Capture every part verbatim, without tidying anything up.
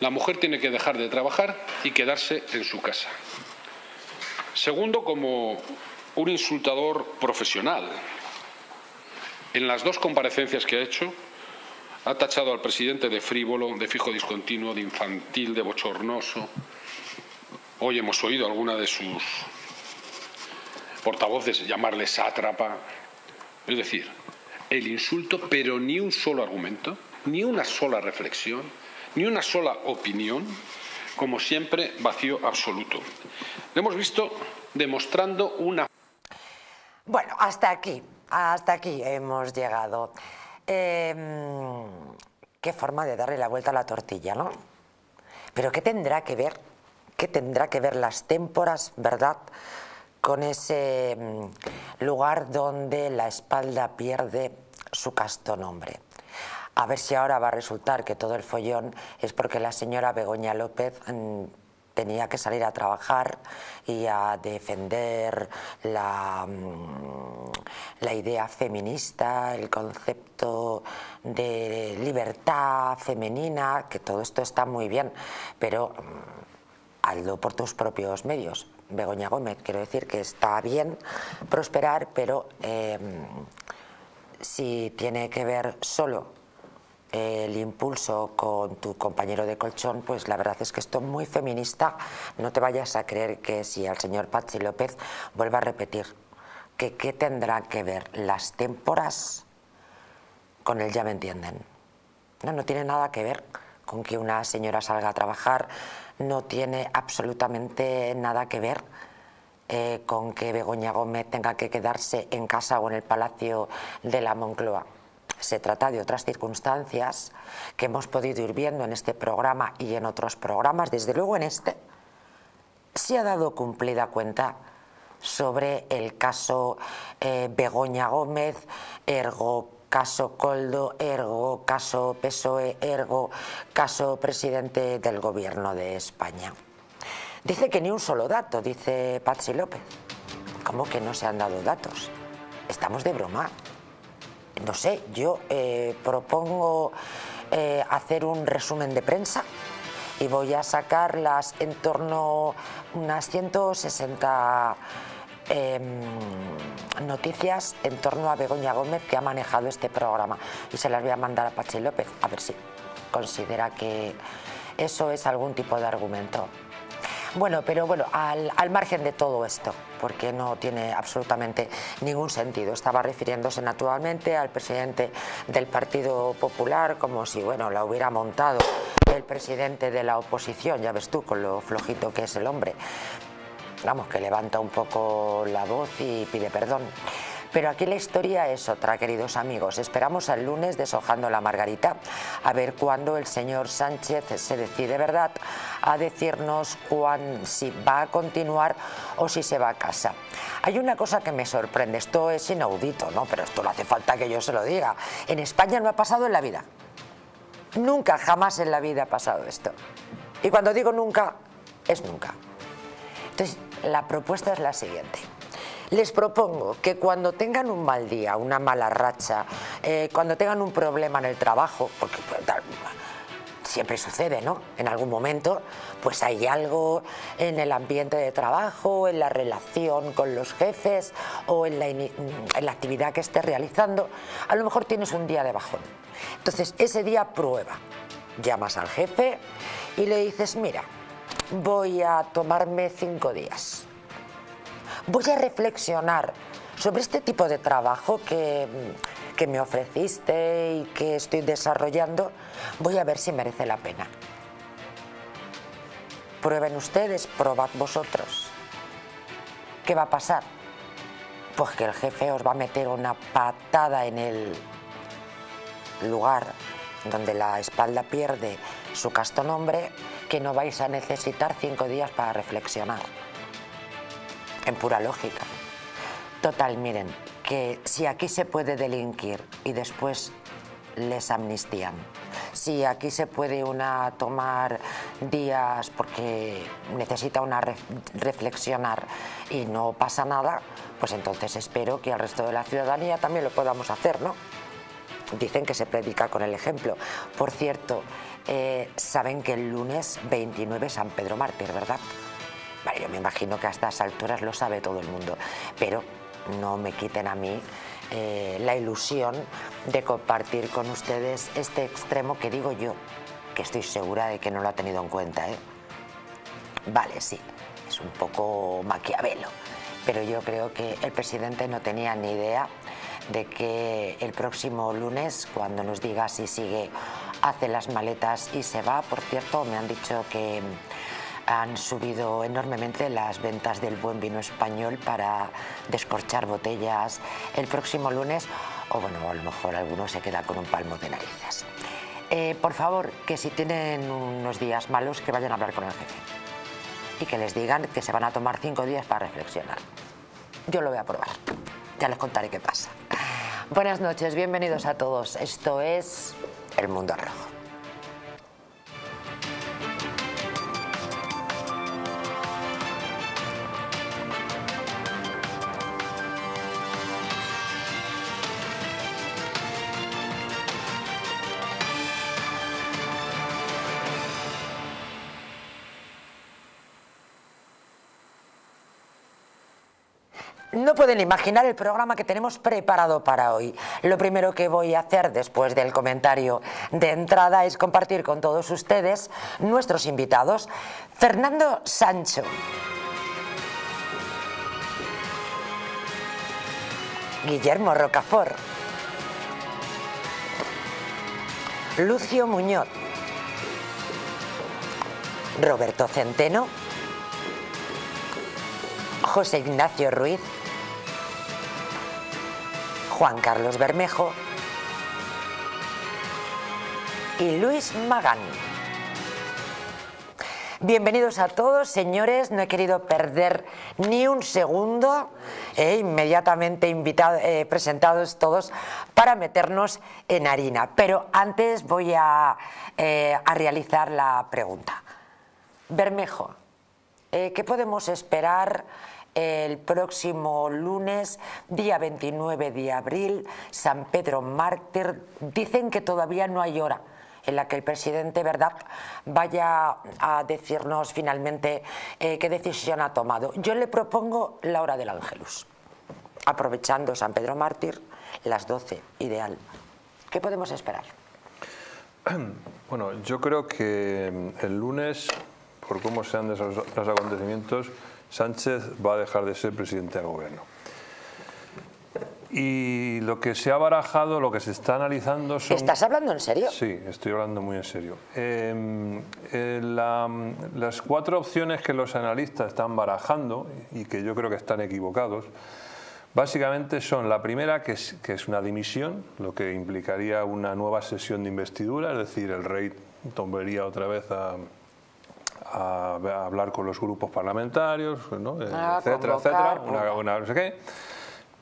La mujer tiene que dejar de trabajar y quedarse en su casa. Segundo, como un insultador profesional. En las dos comparecencias que ha hecho, ha tachado al presidente de frívolo, de fijo discontinuo, de infantil, de bochornoso. Hoy hemos oído a alguna de sus portavoces llamarle sátrapa. Es decir, el insulto, pero ni un solo argumento, ni una sola reflexión, ni una sola opinión, como siempre, vacío absoluto. Lo hemos visto demostrando una... Bueno, hasta aquí, hasta aquí hemos llegado. Eh, qué forma de darle la vuelta a la tortilla, ¿no? Pero ¿qué tendrá que ver? ¿Qué tendrá que ver las témporas, verdad? Con ese lugar donde la espalda pierde su casto nombre. A ver si ahora va a resultar que todo el follón es porque la señora Begoña López tenía que salir a trabajar y a defender la, la idea feminista, el concepto de libertad femenina, que todo esto está muy bien, pero hazlo por tus propios medios. Begoña Gómez, quiero decir que está bien prosperar, pero eh, si tiene que ver solo el impulso con tu compañero de colchón, pues la verdad es que esto es muy feminista. No te vayas a creer que si al señor Patxi López vuelva a repetir que qué tendrán que ver las témporas con el ya me entienden. No, no tiene nada que ver con que una señora salga a trabajar. No tiene absolutamente nada que ver eh, con que Begoña Gómez tenga que quedarse en casa o en el Palacio de la Moncloa. Se trata de otras circunstancias que hemos podido ir viendo en este programa y en otros programas. Desde luego en este se ha dado cumplida cuenta sobre el caso eh, Begoña Gómez, ergo caso Koldo, ergo caso P S O E, ergo caso presidente del Gobierno de España. Dice que ni un solo dato, dice Patxi López. ¿Cómo que no se han dado datos? Estamos de broma. No sé, yo eh, propongo eh, hacer un resumen de prensa y voy a sacar las en torno a unas ciento sesenta... Eh, noticias en torno a Begoña Gómez que ha manejado este programa y se las voy a mandar a Patxi López a ver si considera que eso es algún tipo de argumento. Bueno, pero bueno, al, al margen de todo esto, porque no tiene absolutamente ningún sentido. Estaba refiriéndose naturalmente al presidente del Partido Popular como si, bueno, la hubiera montado el presidente de la oposición, ya ves tú, con lo flojito que es el hombre. Vamos, que levanta un poco la voz y pide perdón. Pero aquí la historia es otra, queridos amigos. Esperamos al lunes deshojando la margarita, a ver cuándo el señor Sánchez se decide, ¿verdad?, a decirnos cuán, si va a continuar o si se va a casa. Hay una cosa que me sorprende, esto es inaudito, ¿no? Pero esto no hace falta que yo se lo diga. En España no ha pasado en la vida. Nunca, jamás en la vida ha pasado esto. Y cuando digo nunca, es nunca. Entonces, la propuesta es la siguiente. Les propongo que cuando tengan un mal día, una mala racha, eh, cuando tengan un problema en el trabajo, porque pues, tal, siempre sucede, ¿no? En algún momento, pues hay algo en el ambiente de trabajo, en la relación con los jefes o en la, en la actividad que estés realizando, a lo mejor tienes un día de bajón. Entonces, ese día prueba. Llamas al jefe y le dices, mira, voy a tomarme cinco días. Voy a reflexionar sobre este tipo de trabajo que, que me ofreciste y que estoy desarrollando. Voy a ver si merece la pena. Prueben ustedes, probad vosotros. ¿Qué va a pasar? Pues que el jefe os va a meter una patada en el lugar donde la espalda pierde su casto nombre, que no vais a necesitar cinco días para reflexionar. En pura lógica. Total, miren, que si aquí se puede delinquir y después les amnistían, si aquí se puede una tomar días porque necesita una re- reflexionar y no pasa nada, pues entonces espero que al resto de la ciudadanía también lo podamos hacer, ¿no? Dicen que se predica con el ejemplo. Por cierto, eh, saben que el lunes veintinueve es San Pedro Mártir, ¿verdad? Vale, yo me imagino que a estas alturas lo sabe todo el mundo, pero no me quiten a mí eh, la ilusión de compartir con ustedes este extremo que digo yo, que estoy segura de que no lo ha tenido en cuenta, ¿eh? Vale, sí, es un poco maquiavelo, pero yo creo que el presidente no tenía ni idea de que el próximo lunes, cuando nos diga si sigue, hace las maletas y se va. Por cierto, me han dicho que han subido enormemente las ventas del buen vino español para descorchar botellas el próximo lunes, o bueno, a lo mejor alguno se queda con un palmo de narices. Eh, por favor, que si tienen unos días malos, que vayan a hablar con el jefe y que les digan que se van a tomar cinco días para reflexionar. Yo lo voy a probar. Ya les contaré qué pasa. Buenas noches, bienvenidos a todos. Esto es El Mundo Rojo. No pueden imaginar el programa que tenemos preparado para hoy. Lo primero que voy a hacer después del comentario de entrada es compartir con todos ustedes nuestros invitados. Fernando Sancho, Guillermo Rocafort, Lucio Muñoz, Roberto Centeno, José Ignacio Ruiz, Juan Carlos Bermejo y Luis Magán. Bienvenidos a todos, señores. No he querido perder ni un segundo. Eh, inmediatamente invitado, eh, presentados todos para meternos en harina. Pero antes voy a, eh, a realizar la pregunta. Bermejo, eh, ¿qué podemos esperar el próximo lunes, día veintinueve de abril, San Pedro Mártir? Dicen que todavía no hay hora en la que el presidente, ¿verdad?, vaya a decirnos finalmente eh, qué decisión ha tomado. Yo le propongo la hora del Ángelus, aprovechando San Pedro Mártir, las doce, ideal. ¿Qué podemos esperar? Bueno, yo creo que el lunes, por cómo se han desarrollado los acontecimientos, Sánchez va a dejar de ser presidente del gobierno. Y lo que se ha barajado, lo que se está analizando son... ¿Estás hablando en serio? Sí, estoy hablando muy en serio. Eh, eh, la, las cuatro opciones que los analistas están barajando, y que yo creo que están equivocados, básicamente son la primera, que es, que es una dimisión, lo que implicaría una nueva sesión de investidura, es decir, el rey tombería otra vez a... A, a hablar con los grupos parlamentarios, ¿no? ah, etcétera, etcétera, una, una, no sé qué.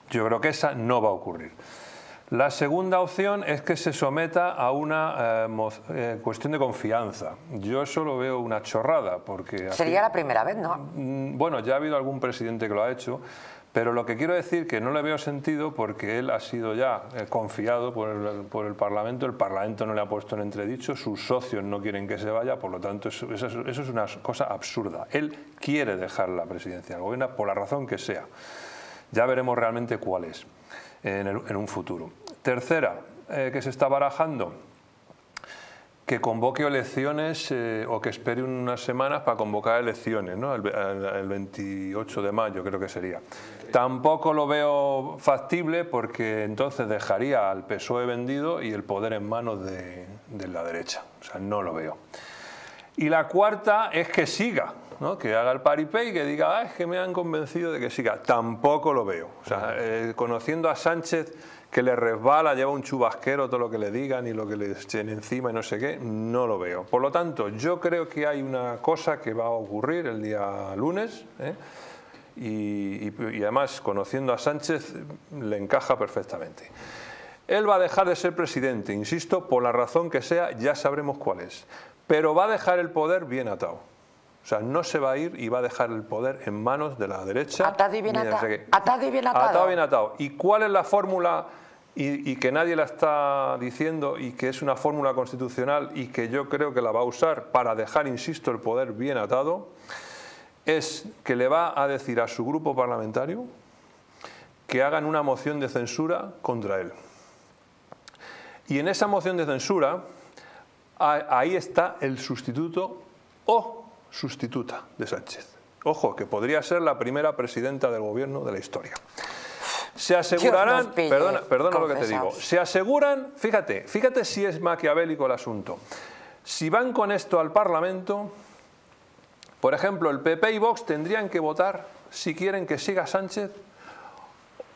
Yo creo que esa no va a ocurrir. La segunda opción es que se someta a una eh, mo eh, cuestión de confianza. Yo eso lo veo una chorrada, porque... Sería aquí la primera vez, ¿no? Bueno, ya ha habido algún presidente que lo ha hecho, pero lo que quiero decir que no le veo sentido porque él ha sido ya eh, confiado por el, por el Parlamento, el Parlamento no le ha puesto en entredicho, sus socios no quieren que se vaya, por lo tanto eso, eso, eso es una cosa absurda. Él quiere dejar la presidencia del gobierno por la razón que sea. Ya veremos realmente cuál es en, el, en un futuro. Tercera, eh, que se está barajando, que convoque elecciones eh, o que espere unas semanas para convocar elecciones, ¿no? el, el veintiocho de mayo creo que sería. Tampoco lo veo factible porque entonces dejaría al P S O E vendido y el poder en manos de, de la derecha. O sea, no lo veo. Y la cuarta es que siga, ¿no? Que haga el paripé y que diga, ah, es que me han convencido de que siga. Tampoco lo veo. O sea, eh, conociendo a Sánchez, que le resbala, lleva un chubasquero todo lo que le digan y lo que le echen encima y no sé qué, no lo veo. Por lo tanto, yo creo que hay una cosa que va a ocurrir el día lunes, ¿eh? Y, y, y además, conociendo a Sánchez, le encaja perfectamente. Él va a dejar de ser presidente, insisto, por la razón que sea, ya sabremos cuál es. Pero va a dejar el poder bien atado. O sea, no se va a ir y va a dejar el poder en manos de la derecha. Atado y bien atado. Atado y bien atado. Atado y bien atado. ¿Y cuál es la fórmula y, y que nadie la está diciendo y que es una fórmula constitucional y que yo creo que la va a usar para dejar, insisto, el poder bien atado, es que le va a decir a su grupo parlamentario que hagan una moción de censura contra él. Y en esa moción de censura, ahí está el sustituto o sustituta de Sánchez. Ojo, que podría ser la primera presidenta del gobierno de la historia. Se asegurarán, pille, perdona, perdona lo que te digo, se aseguran, fíjate, fíjate si es maquiavélico el asunto. Si van con esto al Parlamento, por ejemplo, el P P y Vox tendrían que votar si quieren que siga Sánchez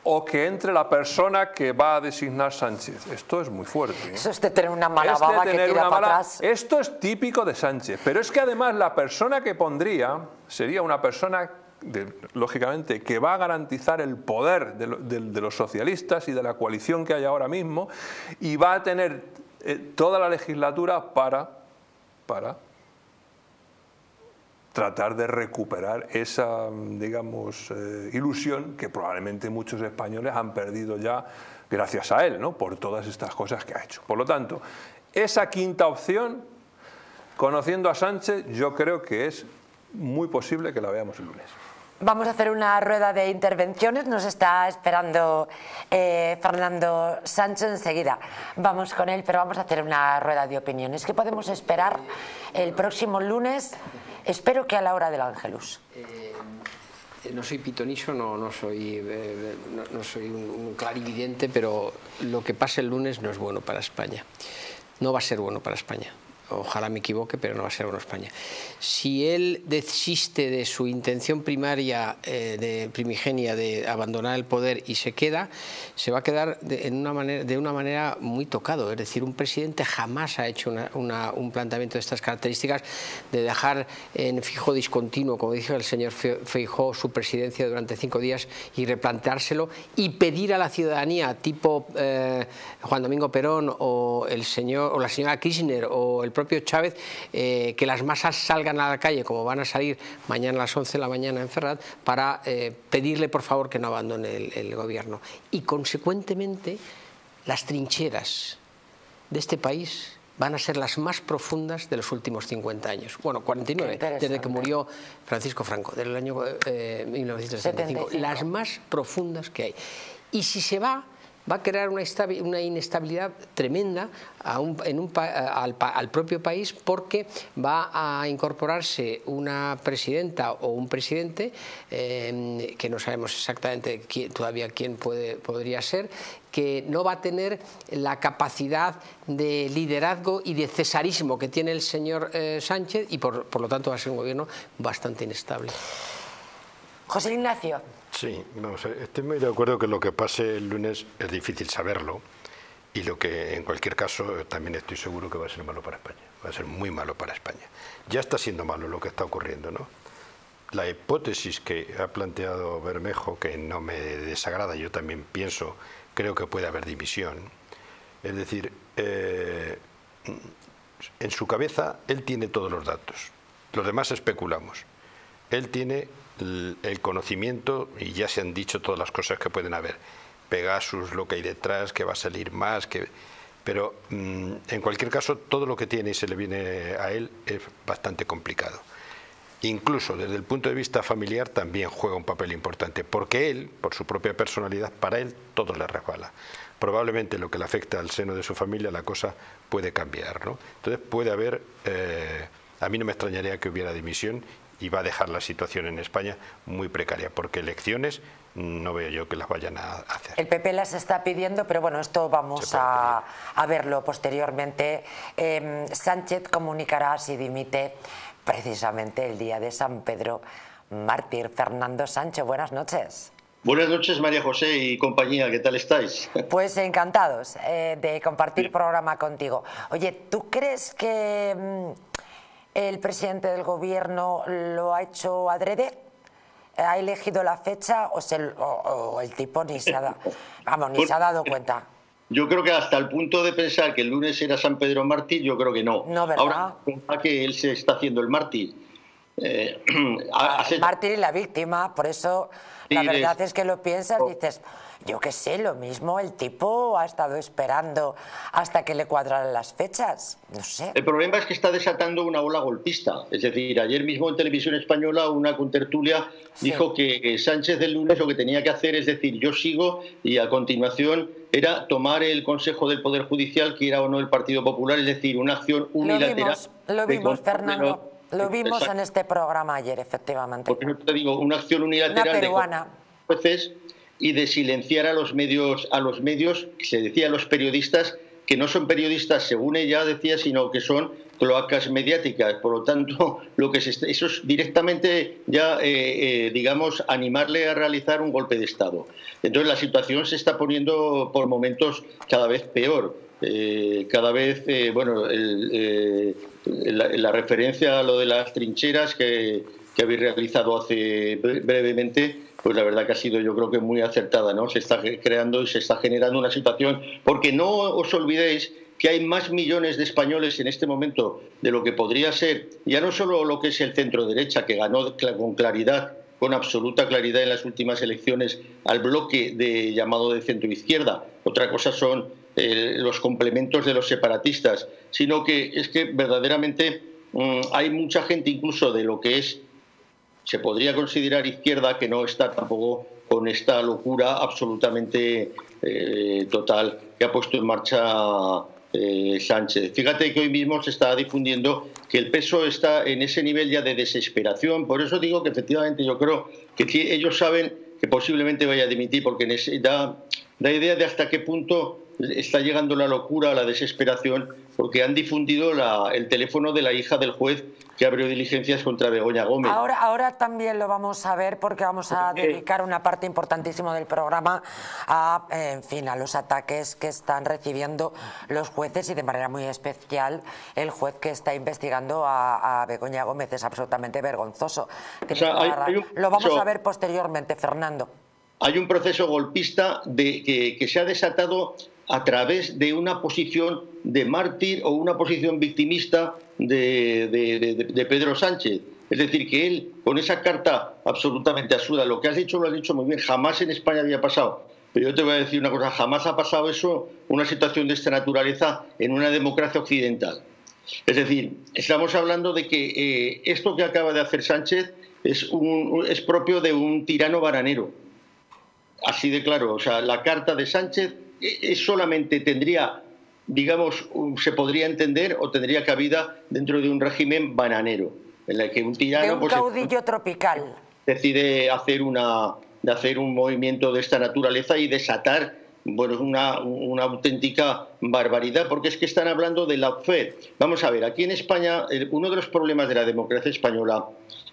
o que entre la persona que va a designar Sánchez. Esto es muy fuerte, ¿eh? Eso es de tener una mala baba que tira para atrás. Esto es típico de Sánchez. Pero es que además la persona que pondría sería una persona, de, lógicamente, que va a garantizar el poder de, lo, de, de los socialistas y de la coalición que hay ahora mismo, y va a tener eh, toda la legislatura para... para tratar de recuperar esa, digamos, eh, ilusión que probablemente muchos españoles han perdido ya gracias a él, ¿no? Por todas estas cosas que ha hecho. Por lo tanto, esa quinta opción, conociendo a Sánchez, yo creo que es muy posible que la veamos el lunes. Vamos a hacer una rueda de intervenciones, nos está esperando eh, Fernando Sancho, enseguida vamos con él, pero vamos a hacer una rueda de opiniones. ¿Qué podemos esperar el próximo lunes? Espero que a la hora del Ángelus. Eh, no soy pitoniso, no, no soy, eh, no, no soy un, un clarividente, pero lo que pase el lunes no es bueno para España. No va a ser bueno para España. Ojalá me equivoque, pero no va a ser bueno para España. Si él desiste de su intención primaria, eh, de primigenia, de abandonar el poder y se queda, se va a quedar de, en una manera, de una manera muy tocado. Es decir, un presidente jamás ha hecho una, una, un planteamiento de estas características, de dejar en fijo discontinuo, como dijo el señor Feijóo, su presidencia durante cinco días y replanteárselo y pedir a la ciudadanía, tipo eh, Juan Domingo Perón o, el señor, o la señora Kirchner o el propio Chávez, eh, que las masas salgan a la calle, como van a salir mañana a las once de la mañana en Ferraz, para eh, pedirle por favor que no abandone el, el gobierno. Y consecuentemente las trincheras de este país van a ser las más profundas de los últimos cincuenta años. Bueno, cuarenta y nueve, desde que murió Francisco Franco, del año eh, mil novecientos setenta y cinco. setenta y cinco. Las más profundas que hay. Y si se va, va a crear una, una inestabilidad tremenda a un, en un, a, al, al propio país, porque va a incorporarse una presidenta o un presidente, eh, que no sabemos exactamente quién, todavía quién puede, podría ser, que no va a tener la capacidad de liderazgo y de cesarismo que tiene el señor eh, Sánchez, y por, por lo tanto va a ser un gobierno bastante inestable. José Ignacio. Sí, vamos a ver, estoy muy de acuerdo que lo que pase el lunes es difícil saberlo, y lo que en cualquier caso también estoy seguro que va a ser malo para España, va a ser muy malo para España. Ya está siendo malo lo que está ocurriendo, ¿no? La hipótesis que ha planteado Bermejo, que no me desagrada, yo también pienso, creo que puede haber división. Es decir, eh, en su cabeza él tiene todos los datos, los demás especulamos. Él tiene el conocimiento y ya se han dicho todas las cosas que pueden haber. Pegasus, lo que hay detrás, que va a salir más, que... pero mmm, en cualquier caso todo lo que tiene y se le viene a él es bastante complicado. Incluso desde el punto de vista familiar también juega un papel importante, porque él, por su propia personalidad, para él todo le resbala. Probablemente lo que le afecta al seno de su familia, la cosa puede cambiar, ¿no? Entonces puede haber, eh, a mí no me extrañaría que hubiera dimisión, y va a dejar la situación en España muy precaria, porque elecciones no veo yo que las vayan a hacer. El P P las está pidiendo, pero bueno, esto vamos a, a verlo posteriormente. Eh, Sánchez comunicará si dimite precisamente el día de San Pedro Mártir. Fernando Sancho, buenas noches. Buenas noches, María José y compañía, ¿qué tal estáis? Pues encantados eh, de compartir sí. programa contigo. Oye, ¿tú crees que... Mmm, ¿el presidente del gobierno lo ha hecho adrede? ¿Ha elegido la fecha o, se, o, o el tipo ni se ha, da, vamos, ni se ha dado cuenta? Yo creo que hasta el punto de pensar que el lunes era San Pedro Mártir, yo creo que no. No, ¿verdad? Ahora, que él se está haciendo el mártir. Eh, hace... El mártir y la víctima, por eso sí, la verdad es... es que lo piensas, dices, yo qué sé, lo mismo, el tipo ha estado esperando hasta que le cuadraran las fechas, no sé. El problema es que está desatando una ola golpista, es decir, ayer mismo en Televisión Española una contertulia sí. dijo que Sánchez el lunes lo que tenía que hacer es decir, yo sigo, y a continuación era tomar el Consejo del Poder Judicial, que era o no el Partido Popular, es decir, una acción unilateral. Lo vimos, lo vimos Fernando. Lo vimos Exacto. en este programa ayer, efectivamente. Por eso te digo, una acción unilateral de jueces y de silenciar a los medios, a los medios, se decía a los periodistas, que no son periodistas, según ella decía, sino que son cloacas mediáticas. Por lo tanto, lo que se está, eso es directamente ya, eh, eh, digamos, animarle a realizar un golpe de Estado. Entonces, la situación se está poniendo por momentos cada vez peor. Eh, cada vez, eh, bueno, el, eh, la, la referencia a lo de las trincheras que, que habéis realizado hace brevemente, pues la verdad que ha sido, yo creo que muy acertada, ¿no? Se está creando y se está generando una situación, porque no os olvidéis que hay más millones de españoles en este momento de lo que podría ser, ya no solo lo que es el centro derecha, que ganó con claridad, con absoluta claridad en las últimas elecciones al bloque de llamado de centro izquierda, otra cosa son Eh, los complementos de los separatistas, sino que es que verdaderamente um, hay mucha gente incluso de lo que es, se podría considerar izquierda, que no está tampoco con esta locura absolutamente eh, total que ha puesto en marcha eh, Sánchez. Fíjate que hoy mismo se está difundiendo que el P S O E está en ese nivel ya de desesperación, por eso digo que efectivamente yo creo que ellos saben que posiblemente vaya a dimitir, porque da, da idea de hasta qué punto está llegando la locura, la desesperación, porque han difundido la, el teléfono de la hija del juez que abrió diligencias contra Begoña Gómez. Ahora, ahora también lo vamos a ver, porque vamos a dedicar una parte importantísima del programa a, en fin, a los ataques que están recibiendo los jueces, y de manera muy especial el juez que está investigando a, a Begoña Gómez. Es absolutamente vergonzoso. O sea, hay, hay un... Lo vamos a ver posteriormente, Fernando. Hay un proceso golpista de, que, que se ha desatado a través de una posición de mártir o una posición victimista de, de, de, de Pedro Sánchez. Es decir, que él, con esa carta absolutamente absurda, lo que has dicho lo has dicho muy bien, jamás en España había pasado. Pero yo te voy a decir una cosa, jamás ha pasado eso, una situación de esta naturaleza en una democracia occidental. Es decir, estamos hablando de que eh, esto que acaba de hacer Sánchez es, un, es propio de un tirano bananero. Así de claro, o sea, la carta de Sánchez solamente tendría, digamos, se podría entender o tendría cabida dentro de un régimen bananero, en el que un tirano... De un caudillo tropical. Decide hacer, una, de hacer un movimiento de esta naturaleza y desatar, bueno, una, una auténtica barbaridad, porque es que están hablando de la fe. Vamos a ver, aquí en España, uno de los problemas de la democracia española,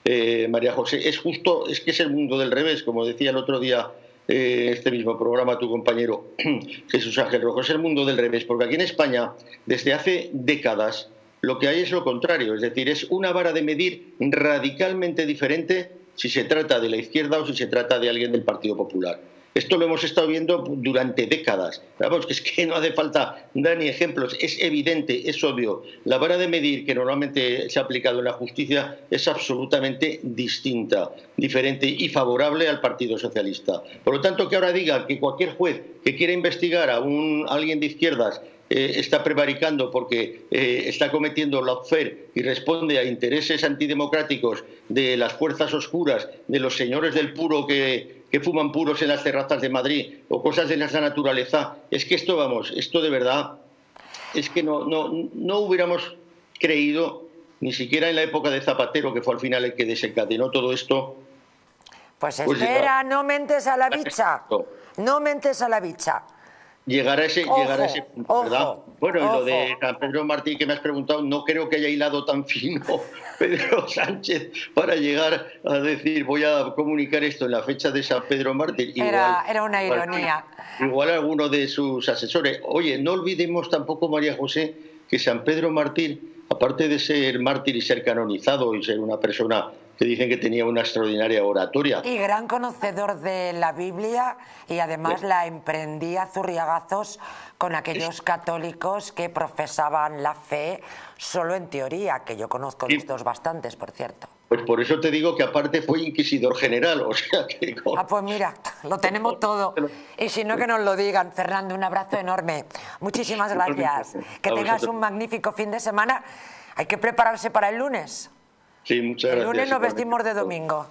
eh, María José, es justo, es que es el mundo del revés, como decía el otro día... este mismo programa, tu compañero Jesús Ángel Rojo, es el mundo del revés, porque aquí en España, desde hace décadas, lo que hay es lo contrario, es decir, es una vara de medir radicalmente diferente si se trata de la izquierda o si se trata de alguien del Partido Popular. Esto lo hemos estado viendo durante décadas, vamos, que es que no hace falta dar ni ejemplos, es evidente, es obvio. La vara de medir que normalmente se ha aplicado en la justicia es absolutamente distinta, diferente y favorable al Partido Socialista. Por lo tanto, que ahora diga que cualquier juez que quiera investigar a, un, a alguien de izquierdas eh, está prevaricando porque eh, está cometiendo lawfare y responde a intereses antidemocráticos de las fuerzas oscuras, de los señores del puro que... que fuman puros en las terrazas de Madrid o cosas de esa naturaleza. Es que esto, vamos, esto de verdad, es que no, no, no hubiéramos creído, ni siquiera en la época de Zapatero, que fue al final el que desencadenó todo esto. Pues, pues espera, llegar, no mentes a la bicha, no mentes a la bicha. Llegar a ese, ojo, llegar a ese punto, ¿verdad? Ojo, bueno, y ojo. Lo de San Pedro Mártir que me has preguntado, no creo que haya hilado tan fino Pedro Sánchez para llegar a decir voy a comunicar esto en la fecha de San Pedro Mártir. Igual, era, era una ironía. Igual, igual alguno de sus asesores. Oye, no olvidemos tampoco, María José, que San Pedro Mártir, aparte de ser mártir y ser canonizado y ser una persona... que dicen que tenía una extraordinaria oratoria. Y gran conocedor de la Biblia, y además la emprendía zurriagazos con aquellos católicos que profesaban la fe solo en teoría, que yo conozco estos bastantes, por cierto. Pues por eso te digo que aparte fue inquisidor general, o sea que... Ah, pues mira, lo tenemos todo. Y si no, que nos lo digan. Fernando, un abrazo enorme. Muchísimas gracias. Que tengas un magnífico fin de semana. Hay que prepararse para el lunes. Sí, muchas gracias. El lunes nos vestimos de domingo.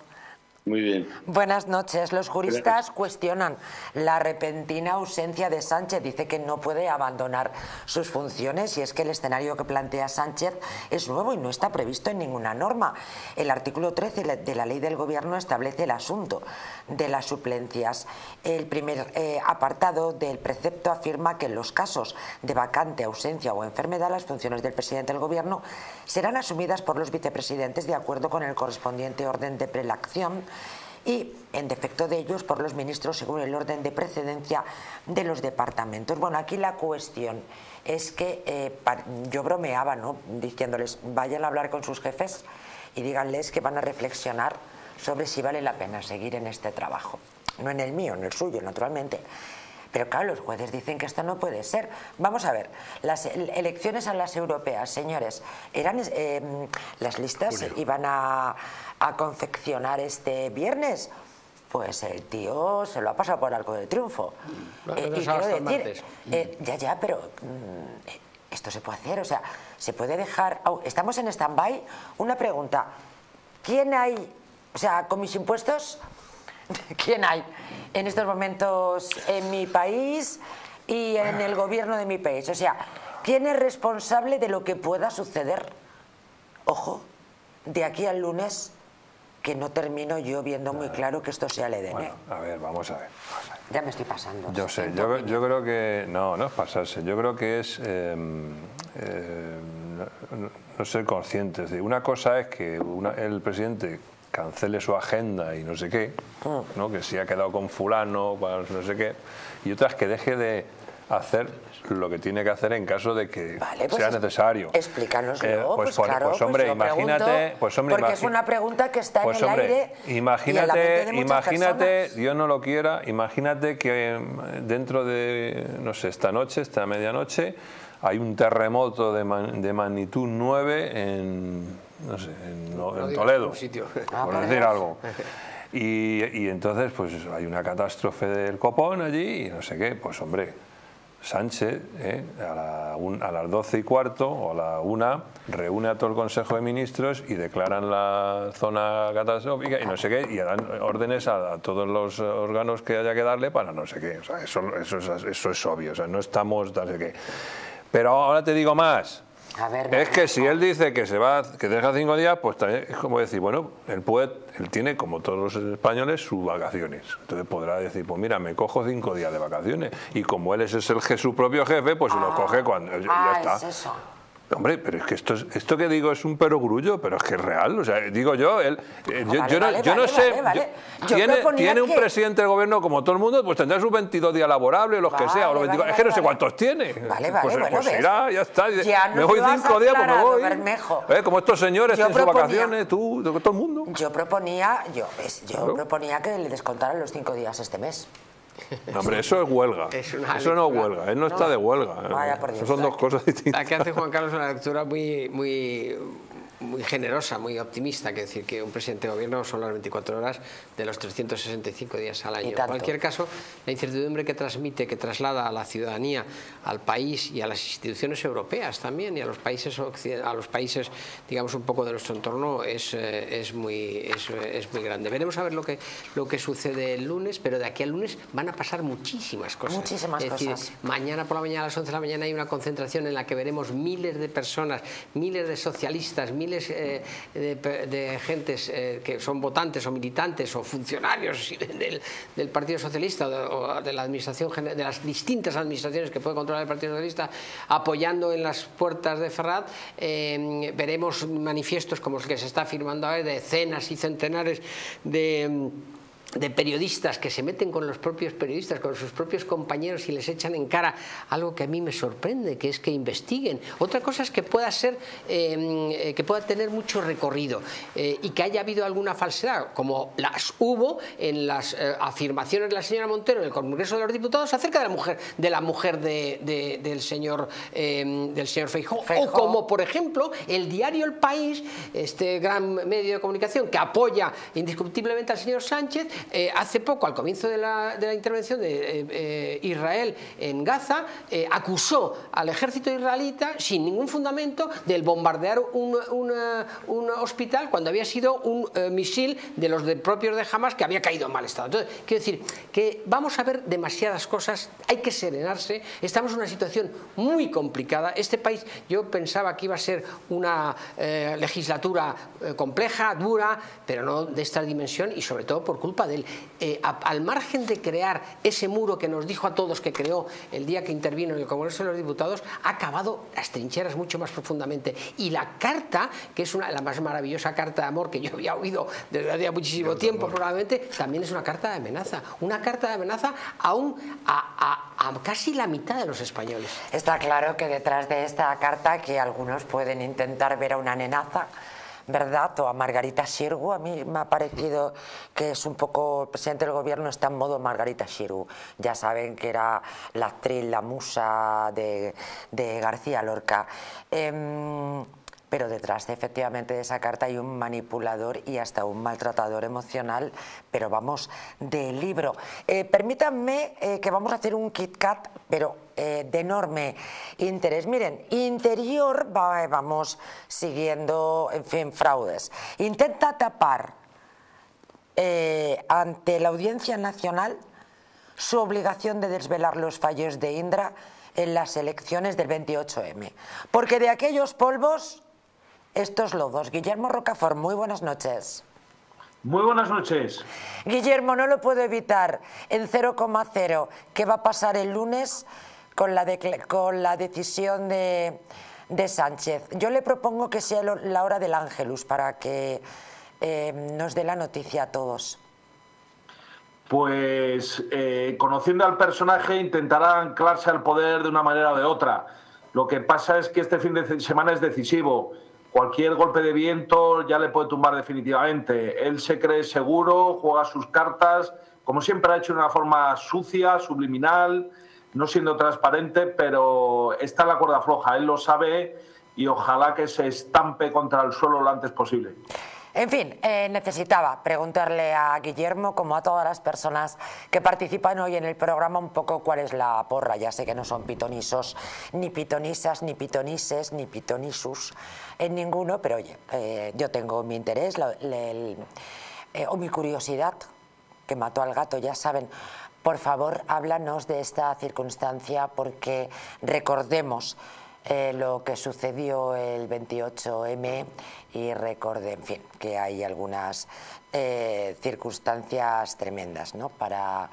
Muy bien. Buenas noches. Los juristas cuestionan la repentina ausencia de Sánchez. Dice que no puede abandonar sus funciones y es que el escenario que plantea Sánchez es nuevo y no está previsto en ninguna norma. El artículo trece de la Ley del Gobierno establece el asunto de las suplencias. El primer eh, apartado del precepto afirma que en los casos de vacante, ausencia o enfermedad, las funciones del presidente del Gobierno serán asumidas por los vicepresidentes de acuerdo con el correspondiente orden de prelación y, en defecto de ellos, por los ministros según el orden de precedencia de los departamentos. Bueno, aquí la cuestión es que eh, yo bromeaba, ¿no?, diciéndoles, vayan a hablar con sus jefes y díganles que van a reflexionar sobre si vale la pena seguir en este trabajo. No en el mío, en el suyo, naturalmente. Pero claro, los jueces dicen que esto no puede ser. Vamos a ver, las elecciones a las europeas, señores, eran eh, las listas Julio. iban a, a confeccionar este viernes. Pues el tío se lo ha pasado por arco del triunfo. Bueno, eh, y quiero decir, eh, ya, ya, pero mm, esto se puede hacer, o sea, se puede dejar... Oh, estamos en stand-by. Una pregunta, ¿quién hay, o sea, con mis impuestos... ¿Quién hay en estos momentos en mi país y en el gobierno de mi país? O sea, ¿quién es responsable de lo que pueda suceder? Ojo, de aquí al lunes, que no termino yo viendo muy claro que esto sea el E D N. Bueno, a ver, vamos a ver. Vamos a ver. Ya me estoy pasando. Yo sé, yo, yo creo que... No, no es pasarse. Yo creo que es... Eh, eh, no, no ser conscientes. Es decir, una cosa es que una, el presidente... cancele su agenda y no sé qué, ¿no?, que si ha quedado con fulano, no sé qué, y otras que deje de hacer lo que tiene que hacer en caso de que vale, pues sea necesario. Explícanoslo, eh, pues, pues claro, pues hombre, pues imagínate, pregunto, pues hombre, porque es una pregunta que está pues en el hombre, aire. Imagínate, y en la imagínate, personas. Dios no lo quiera, imagínate que dentro de, no sé, esta noche, esta medianoche, hay un terremoto de, man, de magnitud nueve en... no sé, en, no, en Toledo, sitio. Ah, por decir algo. Y, y entonces pues hay una catástrofe del copón allí y no sé qué, pues hombre, Sánchez eh, a, la un, a las doce y cuarto o a la una reúne a todo el Consejo de Ministros y declaran la zona catastrófica y no sé qué, y dan órdenes a, a todos los órganos que haya que darle para no sé qué, o sea, eso, eso, es, eso es obvio, o sea, no estamos no sé qué. Pero ahora te digo más. A ver, es que si él dice que se va, que deja cinco días, pues también es como decir, bueno, él puede, él tiene como todos los españoles sus vacaciones, entonces podrá decir, pues mira, me cojo cinco días de vacaciones y como él es el su propio jefe, pues se ah, lo coge cuando ah, ya está. Es eso. Hombre, pero es que esto, esto que digo es un perogrullo, pero es que es real, o sea, digo yo, él, eh, yo, vale, yo, vale, no, yo vale, no sé, vale, vale. Yo, yo tiene, tiene un que... presidente del gobierno como todo el mundo, pues tendrá sus veintidós días laborables o los vale, que sea, o los veintidós, vale, es que no vale. sé cuántos tiene, vale, vale, pues, bueno, pues irá, ya está, ya me voy cinco días, pues me voy, eh, como estos señores en sus vacaciones, tú, todo el mundo. Yo proponía, yo, es, yo claro. proponía que le descontaran los cinco días este mes. No, hombre, eso es huelga. Es eso no es huelga. Él no, no está de huelga. Vaya, por Dios, son dos cosas distintas. Aquí hace Juan Carlos una lectura muy, muy, muy generosa, muy optimista. Que decir que un presidente de gobierno son las veinticuatro horas de los trescientos sesenta y cinco días al año. En cualquier caso, la incertidumbre que transmite, que traslada a la ciudadanía, al país y a las instituciones europeas también y a los países, a los países digamos, un poco de nuestro entorno es, es, muy, es, es muy grande. Veremos a ver lo que, lo que sucede el lunes, pero de aquí al lunes van a pasar muchísimas cosas. Muchísimas es cosas. Decir, mañana por la mañana a las once de la mañana hay una concentración en la que veremos miles de personas, miles de socialistas, miles Eh, de, de gentes eh, que son votantes o militantes o funcionarios del, del Partido Socialista o de, o de la administración, de las distintas administraciones que puede controlar el Partido Socialista, apoyando en las puertas de Ferraz. Eh, veremos manifiestos como el que se está firmando ahora, de decenas y centenares de de periodistas que se meten con los propios periodistas, con sus propios compañeros y les echan en cara algo que a mí me sorprende, que es que investiguen. Otra cosa es que pueda ser, eh, que pueda tener mucho recorrido eh, y que haya habido alguna falsedad, como las hubo en las eh, afirmaciones de la señora Montero en el Congreso de los Diputados acerca de la mujer, de la mujer de, de, del señor eh, del señor Feijóo, Feijóo, o como por ejemplo el diario El País, este gran medio de comunicación que apoya indiscutiblemente al señor Sánchez. Eh, hace poco, al comienzo de la, de la intervención de eh, eh, Israel en Gaza, eh, acusó al ejército israelita, sin ningún fundamento, del bombardear un, una, un hospital cuando había sido un eh, misil de los de, propios de Hamas que había caído en mal estado. Entonces, quiero decir que vamos a ver demasiadas cosas, hay que serenarse, estamos en una situación muy complicada. Este país, yo pensaba que iba a ser una eh, legislatura eh, compleja, dura, pero no de esta dimensión y sobre todo por culpa de él. Eh, a, al margen de crear ese muro que nos dijo a todos que creó el día que intervino en el Congreso de los Diputados, ha acabado las trincheras mucho más profundamente. Y la carta, que es una, la más maravillosa carta de amor que yo había oído desde hacía muchísimo tiempo probablemente, también es una carta de amenaza. Una carta de amenaza aún a, a, a casi la mitad de los españoles. Está claro que detrás de esta carta, que algunos pueden intentar ver a una nenaza, ¿verdad? O a Margarita Xirgu, a mí me ha parecido que es un poco, el presidente del gobierno está en modo Margarita Xirgu. Ya saben que era la actriz, la musa de, de García Lorca. Eh, pero detrás efectivamente de esa carta hay un manipulador y hasta un maltratador emocional, pero vamos, de libro. Eh, permítanme eh, que vamos a hacer un KitKat, pero eh, de enorme interés. Miren, interior, va, vamos siguiendo, en fin, fraudes. Intenta tapar eh, ante la Audiencia Nacional su obligación de desvelar los fallos de Indra en las elecciones del veintiocho eme. Porque de aquellos polvos, estos lodos. Guillermo Rocafort, muy buenas noches. Muy buenas noches. Guillermo, no lo puedo evitar. En cero coma cero, ¿qué va a pasar el lunes con la, de, con la decisión de, de Sánchez? Yo le propongo que sea la hora del Ángelus para que eh, nos dé la noticia a todos. Pues eh, conociendo al personaje intentará anclarse al poder de una manera o de otra. Lo que pasa es que este fin de semana es decisivo. Cualquier golpe de viento ya le puede tumbar definitivamente. Él se cree seguro, juega sus cartas, como siempre ha hecho de una forma sucia, subliminal, no siendo transparente, pero está en la cuerda floja. Él lo sabe y ojalá que se estampe contra el suelo lo antes posible. En fin, eh, necesitaba preguntarle a Guillermo, como a todas las personas que participan hoy en el programa, un poco cuál es la porra. Ya sé que no son pitonisos, ni pitonisas, ni pitonises, ni pitonisus, en ninguno, pero oye, eh, yo tengo mi interés la, la, el, eh, o mi curiosidad, que mató al gato, ya saben. Por favor, háblanos de esta circunstancia, porque recordemos Eh, lo que sucedió el veintiocho eme y recordé, en fin, que hay algunas eh, circunstancias tremendas, ¿no?, para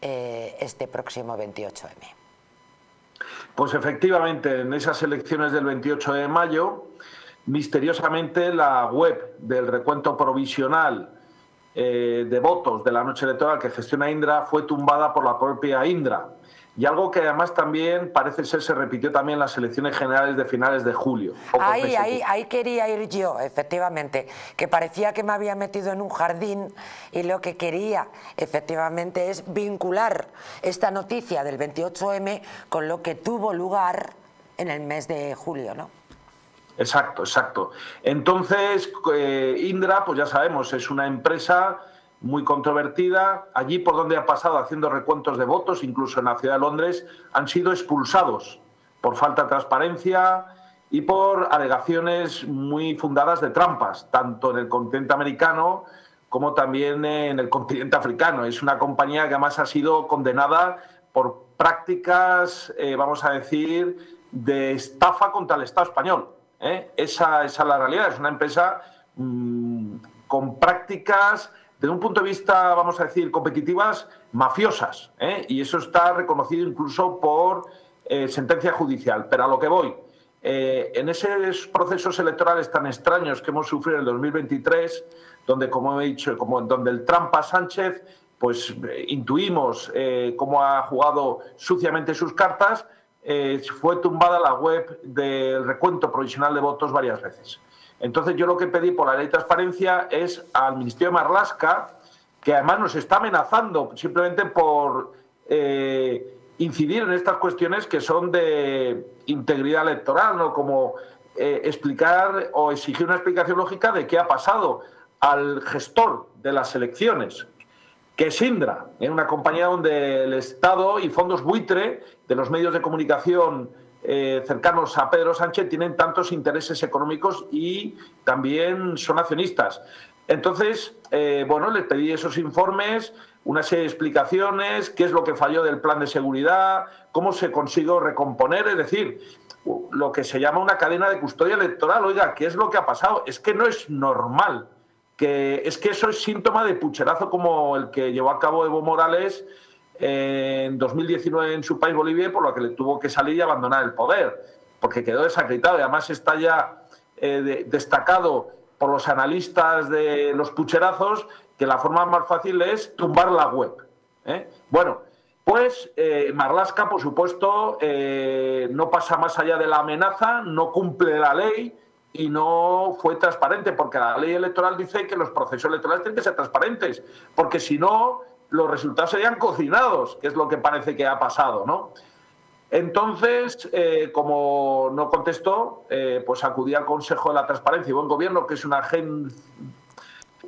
eh, este próximo veintiocho eme. Pues efectivamente, en esas elecciones del veintiocho de mayo, misteriosamente la web del recuento provisional eh, de votos de la noche electoral que gestiona Indra fue tumbada por la propia Indra. Y algo que además también parece ser se repitió también en las elecciones generales de finales de julio. Ahí, ahí, ahí quería ir yo, efectivamente, que parecía que me había metido en un jardín y lo que quería efectivamente es vincular esta noticia del veintiocho eme con lo que tuvo lugar en el mes de julio, ¿no? Exacto, exacto. Entonces, eh, Indra, pues ya sabemos, es una empresa muy controvertida. Allí por donde ha pasado haciendo recuentos de votos, incluso en la ciudad de Londres, han sido expulsados por falta de transparencia y por alegaciones muy fundadas de trampas, tanto en el continente americano como también en el continente africano. Es una compañía que además ha sido condenada por prácticas, eh, vamos a decir, de estafa contra el Estado español, ¿eh? Esa, esa es la realidad. Es una empresa mmm, con prácticas, desde un punto de vista, vamos a decir, competitivas, mafiosas, ¿eh? Y eso está reconocido incluso por eh, sentencia judicial. Pero a lo que voy, Eh, en esos procesos electorales tan extraños que hemos sufrido en el dos mil veintitrés, donde, como he dicho, como, donde el trampa Sánchez, pues eh, intuimos eh, cómo ha jugado suciamente sus cartas, eh, fue tumbada la web del recuento provisional de votos varias veces. Entonces yo lo que pedí por la ley de transparencia es al Ministerio de Marlaska, que además nos está amenazando simplemente por eh, incidir en estas cuestiones que son de integridad electoral, ¿no? Como eh, explicar o exigir una explicación lógica de qué ha pasado al gestor de las elecciones, que es Indra, ¿eh? Una compañía donde el Estado y fondos buitre de los medios de comunicación eh, cercanos a Pedro Sánchez tienen tantos intereses económicos y también son accionistas. Entonces, eh, bueno, les pedí esos informes, una serie de explicaciones, qué es lo que falló del plan de seguridad, cómo se consiguió recomponer, es decir, lo que se llama una cadena de custodia electoral. Oiga, ¿qué es lo que ha pasado? Es que no es normal, que es que eso es síntoma de pucherazo como el que llevó a cabo Evo Morales en dos mil diecinueve en su país, Bolivia, por lo que le tuvo que salir y abandonar el poder, porque quedó desacreditado y además está ya eh, de, destacado por los analistas de los pucherazos, que la forma más fácil es tumbar la web, ¿eh? Bueno, pues eh, Marlaska, por supuesto, eh, no pasa más allá de la amenaza, no cumple la ley y no fue transparente, porque la ley electoral dice que los procesos electorales tienen que ser transparentes, porque si no, los resultados serían cocinados, que es lo que parece que ha pasado, ¿no? Entonces, eh, como no contestó, eh, pues acudí al Consejo de la Transparencia y Buen Gobierno, que es una, agen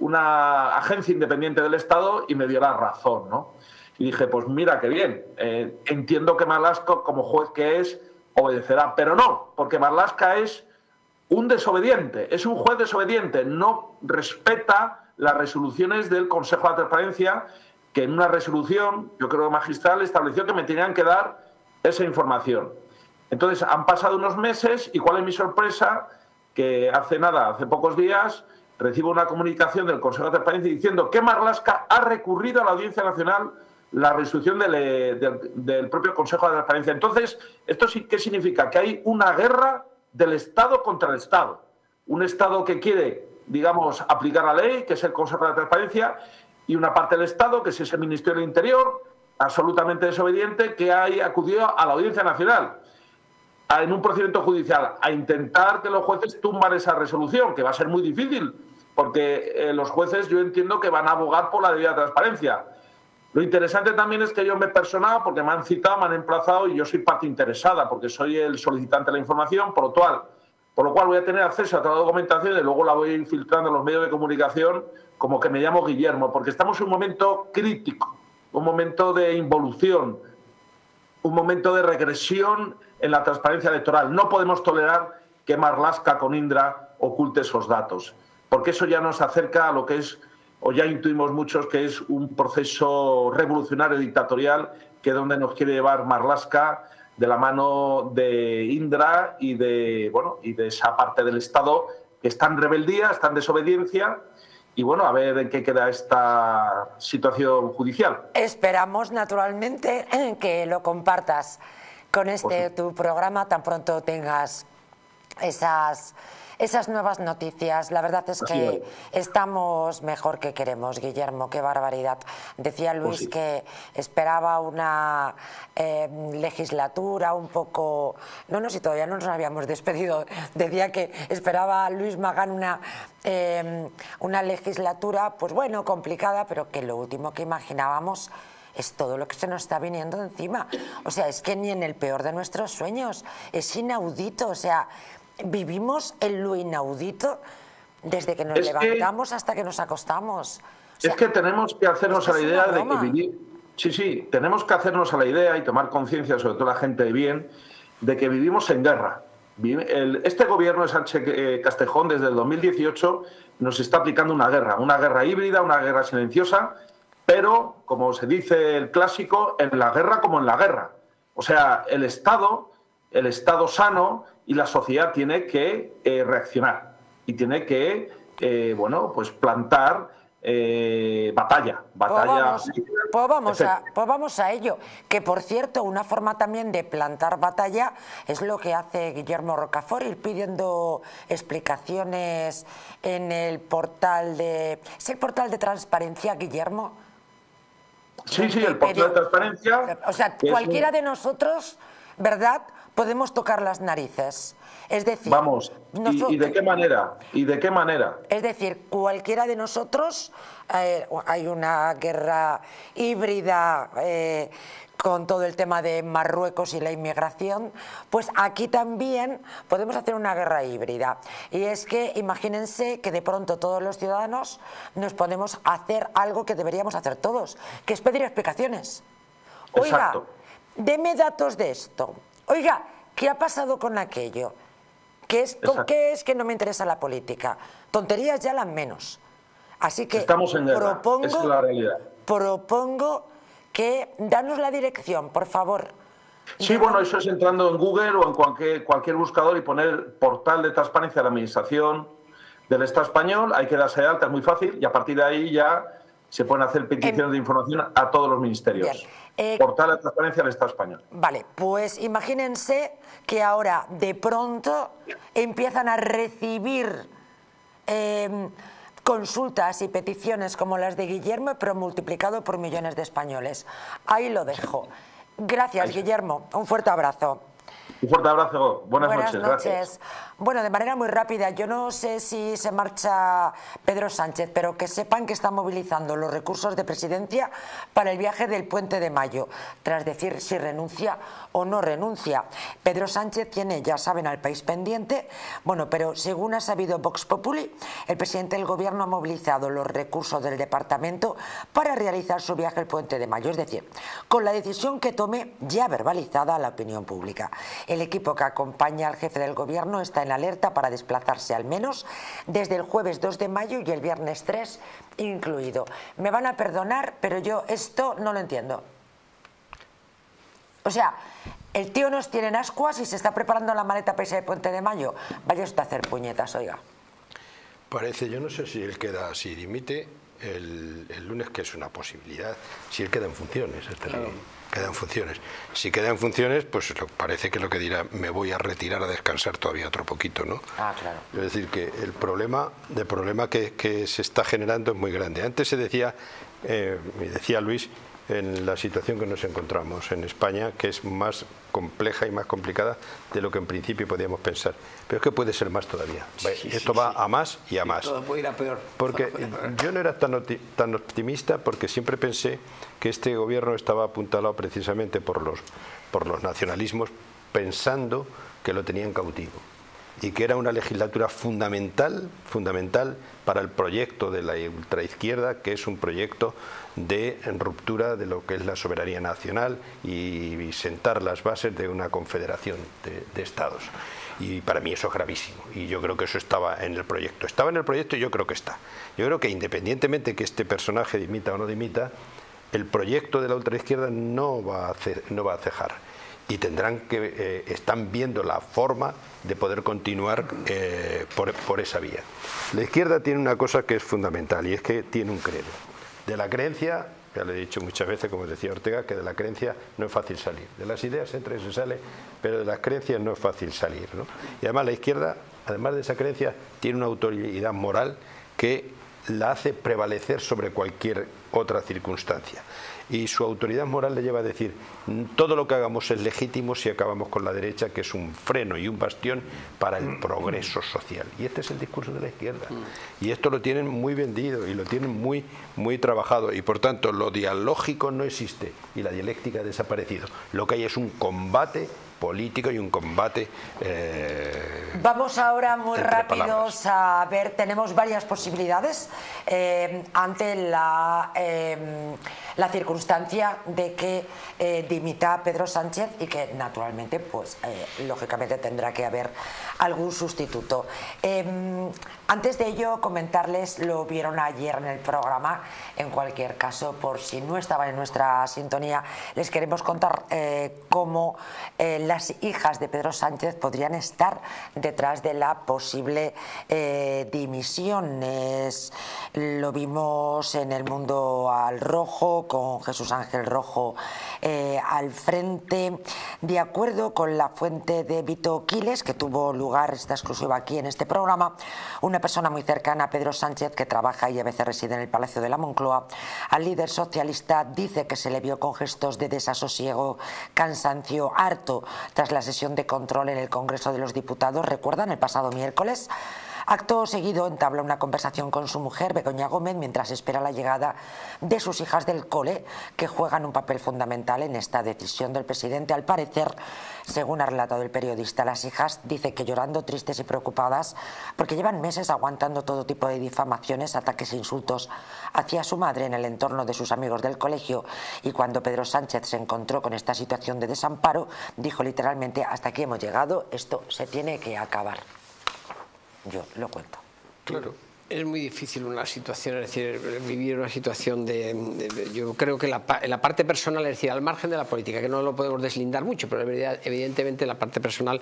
una agencia independiente del Estado, y me dio la razón, ¿no? Y dije, pues mira qué bien, eh, entiendo que Marlaska, como juez que es, obedecerá, pero no, porque Marlaska es un desobediente, es un juez desobediente, no respeta las resoluciones del Consejo de la Transparencia, que en una resolución, yo creo magistral, estableció que me tenían que dar esa información. Entonces, han pasado unos meses y ¿cuál es mi sorpresa? Que hace nada, hace pocos días, recibo una comunicación del Consejo de Transparencia diciendo que Marlaska ha recurrido a la Audiencia Nacional la resolución del, del, del propio Consejo de Transparencia. Entonces, ¿esto sí qué significa? Que hay una guerra del Estado contra el Estado. Un Estado que quiere, digamos, aplicar la ley, que es el Consejo de Transparencia, y una parte del Estado, que es ese Ministerio del Interior, absolutamente desobediente, que ha acudido a la Audiencia Nacional a, en un procedimiento judicial a intentar que los jueces tumban esa resolución, que va a ser muy difícil, porque eh, los jueces yo entiendo que van a abogar por la debida transparencia. Lo interesante también es que yo me he personado, porque me han citado, me han emplazado y yo soy parte interesada, porque soy el solicitante de la información, por lo cual, por lo cual voy a tener acceso a toda la documentación y luego la voy a ir filtrando en los medios de comunicación, como que me llamo Guillermo, porque estamos en un momento crítico. Un momento de involución, un momento de regresión en la transparencia electoral. No podemos tolerar que Marlaska con Indra oculte esos datos, porque eso ya nos acerca a lo que es, o ya intuimos muchos, que es un proceso revolucionario dictatorial, que es donde nos quiere llevar Marlaska de la mano de Indra y de, bueno, y de esa parte del Estado que está en rebeldía, está en desobediencia. Y bueno, a ver en qué queda esta situación judicial. Esperamos, naturalmente, que lo compartas con este tu programa tan pronto tengas esas, esas nuevas noticias. La verdad es que estamos mejor que queremos, Guillermo, qué barbaridad. Decía Luis pues sí. que esperaba una eh, legislatura un poco... No, no, si todavía no nos habíamos despedido. Decía que esperaba a Luis Magán una, eh, una legislatura, pues bueno, complicada, pero que lo último que imaginábamos es todo lo que se nos está viniendo encima. O sea, es que ni en el peor de nuestros sueños. Es inaudito, o sea... Vivimos en lo inaudito desde que nos es levantamos que, hasta que nos acostamos. O sea, es que tenemos que hacernos a la idea de que vivir... Sí, sí, tenemos que hacernos a la idea y tomar conciencia, sobre todo la gente de bien, de que vivimos en guerra. Este gobierno de Sánchez Castejón desde el dos mil dieciocho nos está aplicando una guerra, una guerra híbrida, una guerra silenciosa, pero, como se dice el clásico, en la guerra como en la guerra. O sea, el Estado, el Estado sano... y la sociedad tiene que eh, reaccionar y tiene que eh, bueno, pues plantar eh, batalla. batalla. Pues vamos, pues vamos a, pues vamos a ello. Que, por cierto, una forma también de plantar batalla es lo que hace Guillermo Rocafort, ir pidiendo explicaciones en el portal de... ¿Es el portal de transparencia, Guillermo? Sí, sí, el portal de transparencia. O sea, cualquiera de nosotros, ¿verdad?, podemos tocar las narices. Es decir, vamos, ¿y, nosotros, ¿y de qué manera? ¿Y de qué manera? Es decir, cualquiera de nosotros, eh, hay una guerra híbrida eh, con todo el tema de Marruecos y la inmigración, pues aquí también podemos hacer una guerra híbrida. Y es que imagínense que de pronto todos los ciudadanos nos ponemos a hacer algo que deberíamos hacer todos, que es pedir explicaciones. Oiga, exacto, deme datos de esto. Oiga, ¿qué ha pasado con aquello? ¿Qué es, con, ¿qué es que no me interesa la política? Tonterías ya las menos. Así que estamos en guerra. Propongo, es la realidad. Propongo que danos la dirección, por favor. Sí, bueno, eso es entrando en Google o en cualquier, cualquier buscador y poner portal de transparencia de la Administración del Estado español. Hay que darse de alta, es muy fácil, y a partir de ahí ya se pueden hacer peticiones en... de información a todos los ministerios. Eh... Portal de transparencia del Estado español. Vale, pues imagínense que ahora de pronto empiezan a recibir eh, consultas y peticiones como las de Guillermo, pero multiplicado por millones de españoles. Ahí lo dejo. Gracias, Guillermo. Un fuerte abrazo. Un fuerte abrazo. Buenas, Buenas noches. noches. Gracias. Bueno, de manera muy rápida, yo no sé si se marcha Pedro Sánchez, pero que sepan que está movilizando los recursos de presidencia para el viaje del Puente de Mayo, tras decir si renuncia o no renuncia. Pedro Sánchez tiene, ya saben, al país pendiente. Bueno, pero según ha sabido Vox Populi, el presidente del gobierno ha movilizado los recursos del departamento para realizar su viaje al Puente de Mayo, es decir, con la decisión que tome ya verbalizada a la opinión pública. El equipo que acompaña al jefe del gobierno está en alerta para desplazarse al menos desde el jueves dos de mayo y el viernes tres incluido. Me van a perdonar, pero yo esto no lo entiendo. O sea, el tío nos tiene en ascuas y se está preparando la maleta para irse de Puente de Mayo. Vaya usted a hacer puñetas, oiga. Parece, yo no sé si él queda, si dimite el, el lunes, que es una posibilidad, si él queda en funciones. Este sí. Queda en funciones. Si queda en funciones, pues parece que lo que dirá, me voy a retirar a descansar todavía otro poquito, ¿no? Ah, claro. Es decir, que el problema, el problema que, que se está generando es muy grande. Antes se decía, eh, me decía Luis, en la situación que nos encontramos en España, que es más compleja y más complicada de lo que en principio podíamos pensar. Pero es que puede ser más todavía. Sí, Esto sí, va sí. a más y a más. Todo puede ir a peor. Porque a peor. Yo no era tan, tan optimista, porque siempre pensé que este gobierno estaba apuntalado precisamente por los, por los nacionalismos, pensando que lo tenían cautivo y que era una legislatura fundamental, fundamental para el proyecto de la ultraizquierda, que es un proyecto de ruptura de lo que es la soberanía nacional y sentar las bases de una confederación de, de estados. Y para mí eso es gravísimo, y yo creo que eso estaba en el proyecto. Estaba en el proyecto y yo creo que está. Yo creo que independientemente que este personaje dimita o no dimita, el proyecto de la ultraizquierda no va a, hacer, no va a cejar. Y tendrán que, eh, están viendo la forma de poder continuar eh, por, por esa vía. La izquierda tiene una cosa que es fundamental, y es que tiene un credo. De la creencia, ya lo he dicho muchas veces, como decía Ortega, que de la creencia no es fácil salir. De las ideas entra y se sale, pero de las creencias no es fácil salir, ¿no? Y además la izquierda, además de esa creencia, tiene una autoridad moral que la hace prevalecer sobre cualquier otra circunstancia. Y su autoridad moral le lleva a decir, todo lo que hagamos es legítimo si acabamos con la derecha, que es un freno y un bastión para el progreso social. Y este es el discurso de la izquierda. Y esto lo tienen muy vendido y lo tienen muy, muy trabajado. Y por tanto, lo dialógico no existe y la dialéctica ha desaparecido. Lo que hay es un combate político y un combate... Eh, Vamos ahora muy rápidos palabras. a ver, tenemos varias posibilidades eh, ante la... Eh, la circunstancia de que eh, dimita Pedro Sánchez y que naturalmente, pues eh, lógicamente tendrá que haber algún sustituto. Eh, antes de ello comentarles, lo vieron ayer en el programa, en cualquier caso, por si no estaban en nuestra sintonía, les queremos contar eh, cómo eh, las hijas de Pedro Sánchez podrían estar detrás de la posible eh, dimisión. Es, lo vimos en El Mundo al Rojo, con Jesús Ángel Rojo eh, al frente. De acuerdo con la fuente de Vito Quiles, que tuvo lugar esta exclusiva aquí en este programa, una persona muy cercana a Pedro Sánchez, que trabaja y a veces reside en el Palacio de la Moncloa, al líder socialista dice que se le vio con gestos de desasosiego, cansancio, harto, tras la sesión de control en el Congreso de los Diputados, recuerdan, el pasado miércoles. Acto seguido entabla una conversación con su mujer, Begoña Gómez, mientras espera la llegada de sus hijas del cole, que juegan un papel fundamental en esta decisión del presidente. Al parecer, según ha relatado el periodista, las hijas dicen que llorando, tristes y preocupadas, porque llevan meses aguantando todo tipo de difamaciones, ataques e insultos hacia su madre en el entorno de sus amigos del colegio. Y cuando Pedro Sánchez se encontró con esta situación de desamparo, dijo literalmente: hasta aquí hemos llegado, esto se tiene que acabar. Yo lo cuento. Claro. Es muy difícil una situación, es decir, vivir una situación de... de yo creo que la, la parte personal, es decir, al margen de la política, que no lo podemos deslindar mucho, pero evidentemente la parte personal,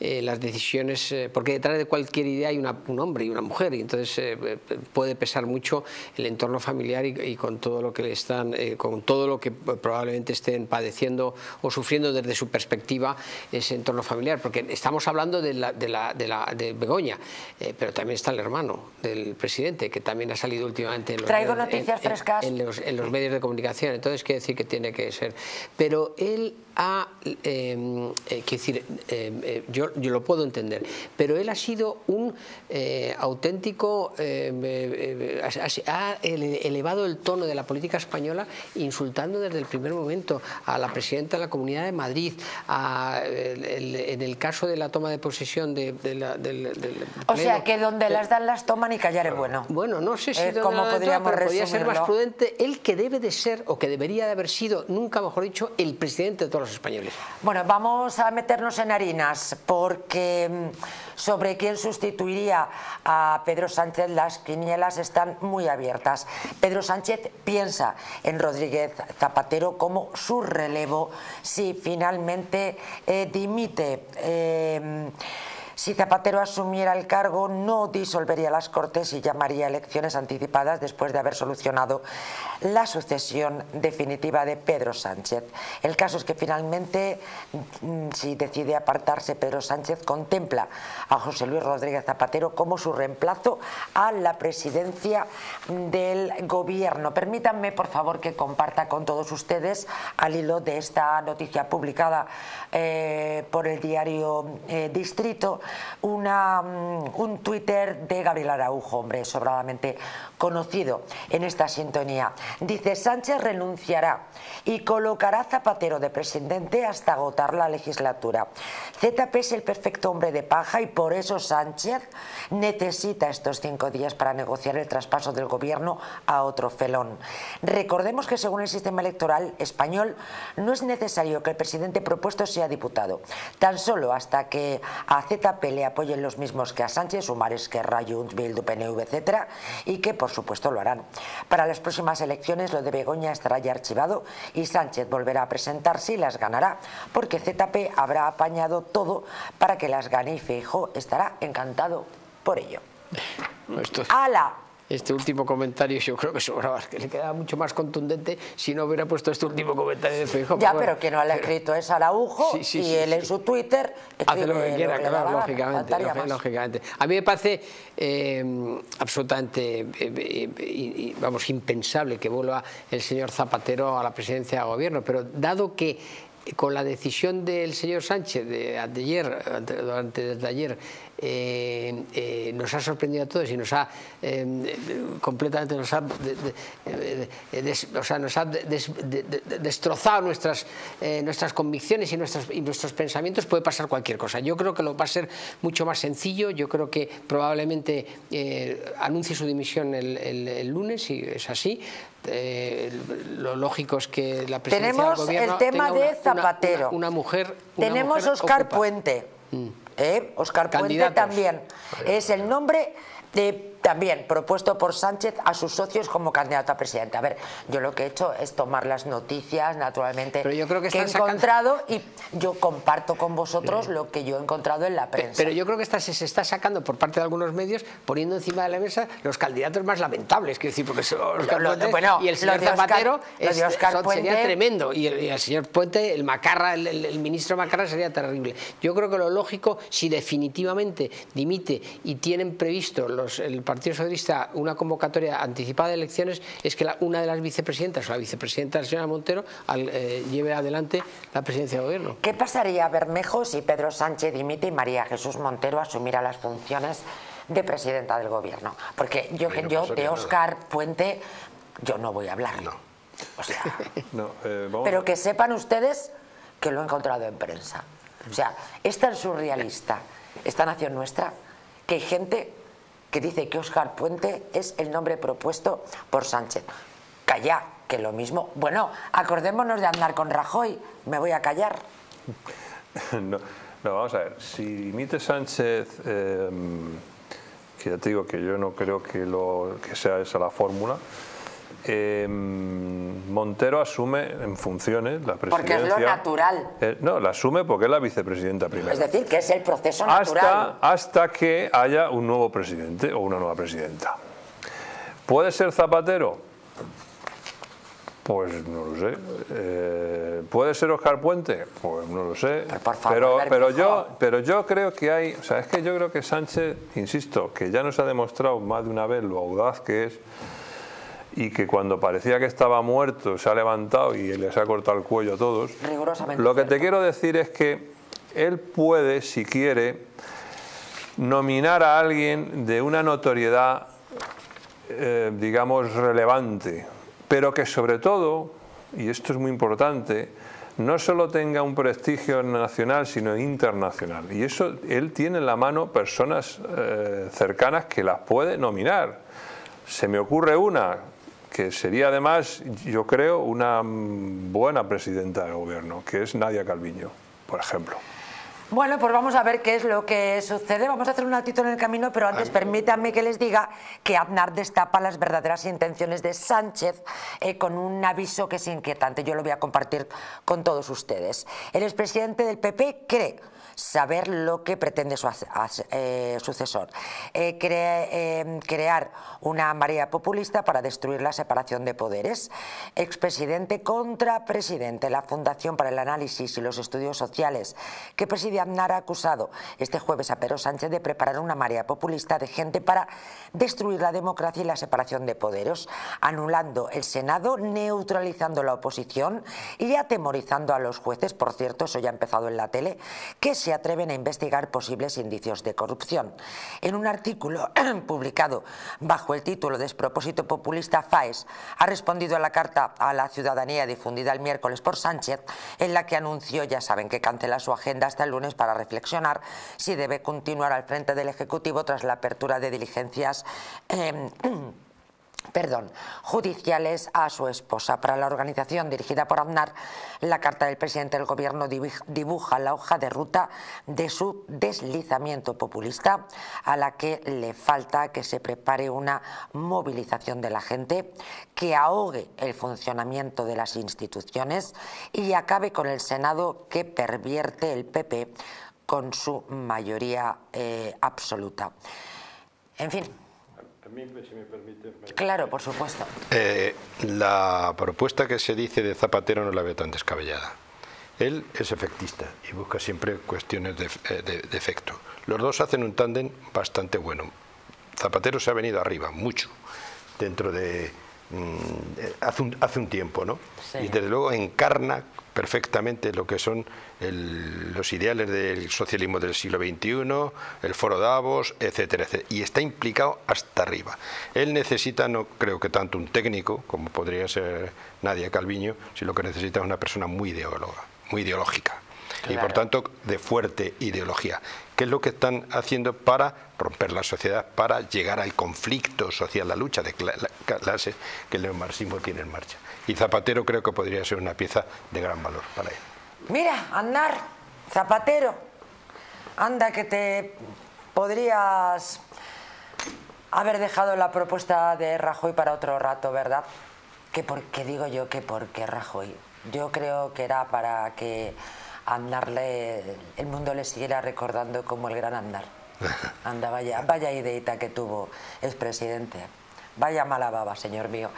eh, las decisiones... Eh, porque detrás de cualquier idea hay una, un hombre y una mujer, y entonces eh, puede pesar mucho el entorno familiar y, y con todo lo que le están... Eh, con todo lo que probablemente estén padeciendo o sufriendo desde su perspectiva ese entorno familiar. Porque estamos hablando de, la, de, la, de, la, de Begoña, eh, pero también está el hermano del el presidente, que también ha salido últimamente en los, Traigo medios, noticias en, frescas. En, en, los, en los medios de comunicación. Entonces quiere decir que tiene que ser, pero él ha eh, eh, quiere decir eh, yo, yo lo puedo entender, pero él ha sido un eh, auténtico eh, eh, ha elevado el tono de la política española, insultando desde el primer momento a la presidenta de la Comunidad de Madrid, a, el, el, en el caso de la toma de posesión de, de la, del, del pleno. O sea que donde eh, las dan las toman y callar es bueno. Bueno, no sé si eh, como podríamos todo, podría ser más prudente el que debe de ser, o que debería de haber sido, nunca mejor dicho, el presidente de todos los españoles. Bueno, vamos a meternos en harinas, porque sobre quién sustituiría a Pedro Sánchez las quinielas están muy abiertas. Pedro Sánchez piensa en Rodríguez Zapatero como su relevo si finalmente eh, dimite. Eh, Si Zapatero asumiera el cargo, no disolvería las Cortes y llamaría elecciones anticipadas después de haber solucionado la sucesión definitiva de Pedro Sánchez. El caso es que finalmente, si decide apartarse, Pedro Sánchez contempla a José Luis Rodríguez Zapatero como su reemplazo a la presidencia del gobierno. Permítanme, por favor, que comparta con todos ustedes, al hilo de esta noticia publicada eh, por el diario eh, Distrito, Una, un Twitter de Gabriel Araujo, hombre sobradamente conocido en esta sintonía. Dice: Sánchez renunciará y colocará a Zapatero de presidente hasta agotar la legislatura. Z P es el perfecto hombre de paja y por eso Sánchez necesita estos cinco días para negociar el traspaso del gobierno a otro felón. Recordemos que según el sistema electoral español no es necesario que el presidente propuesto sea diputado. Tan solo hasta que a Z P le apoyen los mismos que a Sánchez, Sumar, Esquerra, Junts, Bildu, P N V, etcétera, y que por supuesto lo harán. Para las próximas elecciones lo de Begoña estará ya archivado y Sánchez volverá a presentarse y las ganará, porque Z P habrá apañado todo para que las gane y Feijóo estará encantado por ello. No, esto... ¡Hala! Este último comentario yo creo que sobraba, que le quedaba mucho más contundente si no hubiera puesto este último comentario de Feijóo. Ya, pero, bueno, pero que no lo ha escrito es Araujo, sí, sí, y sí, él sí, en su Twitter... Hace lo que quiera, claro, lógicamente, lógicamente. A mí me parece eh, absolutamente, eh, eh, y, vamos, impensable que vuelva el señor Zapatero a la presidencia del gobierno, pero dado que con la decisión del señor Sánchez de, de ayer, durante, desde ayer, eh, eh, nos ha sorprendido a todos y nos ha eh, completamente nos ha, de, de, de, des, o sea, nos ha des, de, de, destrozado nuestras, eh, nuestras convicciones y, nuestras, y nuestros pensamientos, puede pasar cualquier cosa. Yo creo que lo va a ser mucho más sencillo. Yo creo que probablemente eh, anuncie su dimisión el, el, el lunes, si es así. Eh, lo lógico es que la presidencia Tenemos del gobierno el tema de una, Zapatero. Una, una, una mujer. Una Tenemos mujer Óscar ocupada. Puente. Mm. ¿Eh? Óscar Puente también. Vale. Es el nombre de, también propuesto por Sánchez a sus socios como candidato a presidente. A ver, yo lo que he hecho es tomar las noticias, naturalmente, pero yo creo que, que he encontrado sacando... y yo comparto con vosotros sí. lo que yo he encontrado en la prensa. Pero yo creo que esta, se está sacando por parte de algunos medios, poniendo encima de la mesa los candidatos más lamentables, quiero decir, porque son Óscar lo, lo, Puente, bueno, y el señor Zapatero es, son, Puente... sería tremendo, y el, y el señor Puente, el Macarra, el, el, el ministro Macarra sería terrible. Yo creo que lo lógico, si definitivamente dimite y tienen previsto los... El, Partido Socialista una convocatoria anticipada de elecciones, es que la, una de las vicepresidentas o la vicepresidenta, la señora Montero, al, eh, lleve adelante la presidencia de gobierno. ¿Qué pasaría, Bermejo, si Pedro Sánchez dimite y María Jesús Montero asumirá las funciones de presidenta del gobierno? Porque yo, no yo de Óscar nada. Puente yo no voy a hablar. No. O sea, no, eh, vamos. Pero que sepan ustedes que lo he encontrado en prensa. O sea, es tan surrealista esta nación nuestra que hay gente... que dice que Óscar Puente es el nombre propuesto por Sánchez. Calla, que lo mismo... Bueno, acordémonos de andar con Rajoy, me voy a callar. No, no vamos a ver, si dimite Sánchez, eh, que ya te digo que yo no creo que, lo, que sea esa la fórmula, eh, Montero asume en funciones la presidencia... Porque es lo natural. Eh, no, la asume porque es la vicepresidenta primero. Es decir, que es el proceso natural. Hasta, hasta que haya un nuevo presidente o una nueva presidenta. ¿Puede ser Zapatero? Pues no lo sé. Eh, ¿Puede ser Óscar Puente? Pues no lo sé. Pero, por favor, pero, pero, yo, pero yo creo que hay... O sea, es que yo creo que Sánchez, insisto, que ya nos ha demostrado más de una vez lo audaz que es... y que cuando parecía que estaba muerto se ha levantado y les ha cortado el cuello a todos. Rigurosamente lo que cierto. Te quiero decir es que él puede, si quiere, nominar a alguien de una notoriedad, eh, digamos, relevante, pero que sobre todo, y esto es muy importante, no solo tenga un prestigio nacional, sino internacional. Y eso, él tiene en la mano personas eh, cercanas que las puede nominar. Se me ocurre una... que sería además, yo creo, una buena presidenta de gobierno, que es Nadia Calviño, por ejemplo. Bueno, pues vamos a ver qué es lo que sucede. Vamos a hacer un altito en el camino, pero antes permítanme que les diga que Aznar destapa las verdaderas intenciones de Sánchez eh, con un aviso que es inquietante. Yo lo voy a compartir con todos ustedes. El expresidente del P P cree saber lo que pretende su eh, sucesor. Eh, crea, eh, crear una marea populista para destruir la separación de poderes. Expresidente contra presidente. La Fundación para el Análisis y los Estudios Sociales, que preside Aznar, ha acusado este jueves a Pedro Sánchez de preparar una marea populista de gente para destruir la democracia y la separación de poderes, anulando el Senado, neutralizando la oposición y atemorizando a los jueces, por cierto, eso ya ha empezado en la tele, que se atreven a investigar posibles indicios de corrupción. En un artículo publicado bajo el título Despropósito Populista, Faes ha respondido a la carta a la ciudadanía difundida el miércoles por Sánchez, en la que anunció, ya saben, que cancela su agenda hasta el lunes para reflexionar si debe continuar al frente del Ejecutivo tras la apertura de diligencias eh, perdón, judiciales a su esposa. Para la organización dirigida por Aznar, la carta del presidente del gobierno dibuja la hoja de ruta de su deslizamiento populista, a la que le falta que se prepare una movilización de la gente que ahogue el funcionamiento de las instituciones y acabe con el Senado, que pervierte el P P con su mayoría eh, absoluta. En fin. Si me permite, me... Claro, por supuesto. Eh, la propuesta que se dice de Zapatero no la veo tan descabellada. Él es efectista y busca siempre cuestiones de, de, de efecto. Los dos hacen un tándem bastante bueno. Zapatero se ha venido arriba, mucho, dentro de, hace un, hace un tiempo, ¿no? Sí. Y desde luego encarna perfectamente lo que son el, los ideales del socialismo del siglo veintiuno, el foro Davos, etcétera, etcétera. Y está implicado hasta arriba. Él necesita, no creo que tanto un técnico, como podría ser Nadia Calviño, sino que necesita una persona muy ideóloga, muy ideológica. Claro. Y por tanto de fuerte ideología. ¿Qué es lo que están haciendo para romper la sociedad, para llegar al conflicto social, la lucha de clases que el neomarxismo tiene en marcha? Y Zapatero creo que podría ser una pieza de gran valor para él. Mira, Aznar, Zapatero, anda que te podrías haber dejado la propuesta de Rajoy para otro rato, ¿verdad? Que porque digo yo que porque Rajoy. Yo creo que era para que Aznar, el mundo le siguiera recordando como el gran Aznar. Anda, vaya, vaya ideita que tuvo expresidente. Vaya mala baba, señor mío.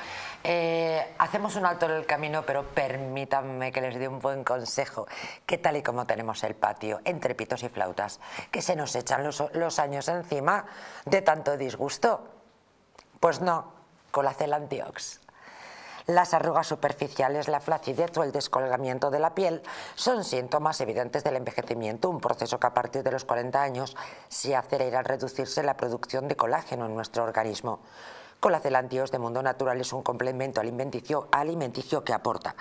Eh, hacemos un alto en el camino, pero permítanme que les dé un buen consejo. Que tal y como tenemos el patio, entre pitos y flautas, que se nos echan los, los años encima de tanto disgusto. Pues no, Colacel Antiox. Las arrugas superficiales, la flacidez o el descolgamiento de la piel son síntomas evidentes del envejecimiento, un proceso que a partir de los cuarenta años se acelera al reducirse la producción de colágeno en nuestro organismo. Colacel Antiox de Mundo Natural es un complemento alimenticio, alimenticio que aporta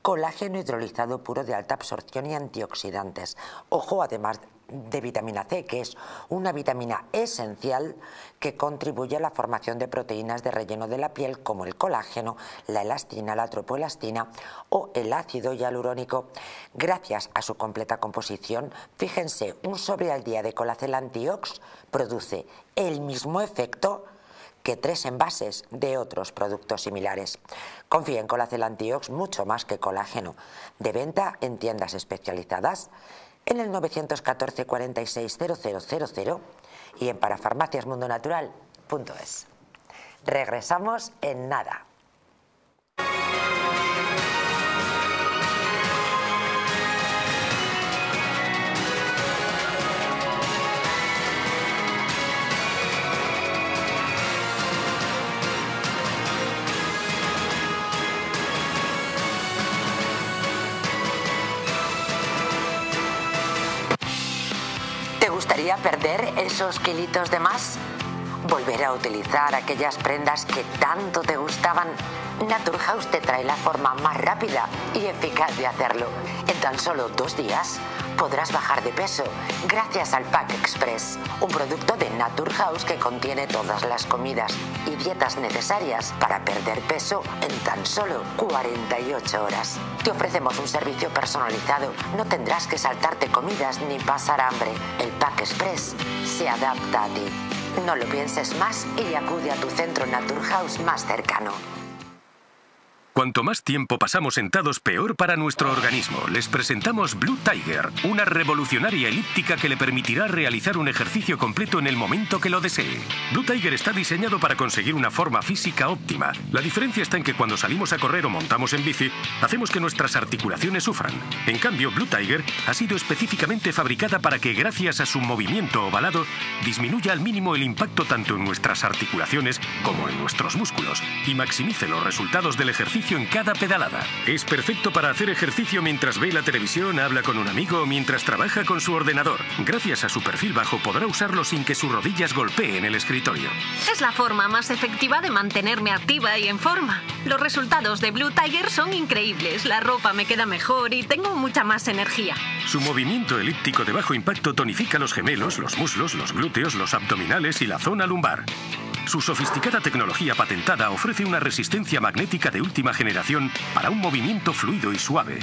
colágeno hidrolizado puro de alta absorción y antioxidantes. Ojo, además de vitamina C, que es una vitamina esencial que contribuye a la formación de proteínas de relleno de la piel como el colágeno, la elastina, la tropoelastina o el ácido hialurónico. Gracias a su completa composición, fíjense, un sobre al día de Colacel Antiox produce el mismo efecto que tres envases de otros productos similares. Confía en Colacel Antiox mucho más que colágeno. De venta en tiendas especializadas, en el nueve uno cuatro, cuatro seis, cero cero cero cero y en parafarmaciasmundonatural punto es. Regresamos en nada. ¿Gustaría perder esos kilitos de más? ¿Volver a utilizar aquellas prendas que tanto te gustaban? Naturhouse te trae la forma más rápida y eficaz de hacerlo. En tan solo dos días podrás bajar de peso gracias al Pack Express, un producto de Naturhouse que contiene todas las comidas y dietas necesarias para perder peso en tan solo cuarenta y ocho horas. Te ofrecemos un servicio personalizado. No tendrás que saltarte comidas ni pasar hambre. El Pack Express se adapta a ti. No lo pienses más y acude a tu centro Naturhouse más cercano. Cuanto más tiempo pasamos sentados, peor para nuestro organismo. Les presentamos Blue Tiger, una revolucionaria elíptica que le permitirá realizar un ejercicio completo en el momento que lo desee. Blue Tiger está diseñado para conseguir una forma física óptima. La diferencia está en que cuando salimos a correr o montamos en bici, hacemos que nuestras articulaciones sufran. En cambio, Blue Tiger ha sido específicamente fabricada para que, gracias a su movimiento ovalado, disminuya al mínimo el impacto tanto en nuestras articulaciones como en nuestros músculos y maximice los resultados del ejercicio en cada pedalada. Es perfecto para hacer ejercicio mientras ve la televisión, habla con un amigo o mientras trabaja con su ordenador. Gracias a su perfil bajo podrá usarlo sin que sus rodillas golpeen el escritorio. Es la forma más efectiva de mantenerme activa y en forma. Los resultados de Blue Tiger son increíbles. La ropa me queda mejor y tengo mucha más energía. Su movimiento elíptico de bajo impacto tonifica los gemelos, los muslos, los glúteos, los abdominales y la zona lumbar. Su sofisticada tecnología patentada ofrece una resistencia magnética de última generación para un movimiento fluido y suave.